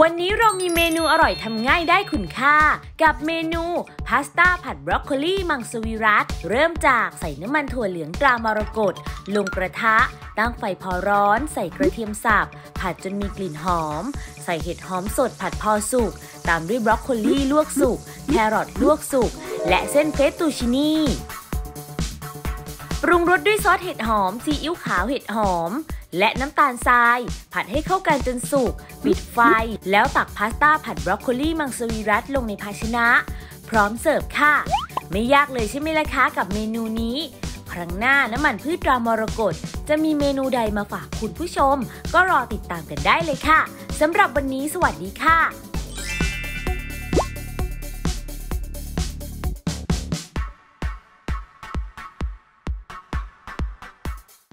วันนี้เรามีเมนูอร่อยทำง่ายได้คุณค่ากับเมนูพาสต้าผัดบรอกโคลีมังสวิรัติเริ่มจากใส่น้ำมันถั่วเหลืองตรามรกตลงกระทะตั้งไฟพอร้อนใส่กระเทียมสับผัดจนมีกลิ่นหอมใส่เห็ดหอมสดผัดพอสุกตามด้วยบรอกโคลีลวกสุกแครอทลวกสุกและเส้นเฟตตูชินีปรุงรสด้วยซอสเห็ดหอมซีอิ๊วขาวเห็ดหอมและน้ำตาลทรายผัดให้เข้ากันจนสุกปิดไฟแล้วตักพาสต้าผัดบรอกโคลีมังสวิรัติลงในภาชนะพร้อมเสิร์ฟค่ะไม่ยากเลยใช่ไหมล่ะคะกับเมนูนี้ครั้งหน้าน้ำมันพืชตรามรกตจะมีเมนูใดมาฝากคุณผู้ชมก็รอติดตามกันได้เลยค่ะสำหรับวันนี้สวัสดีค่ะ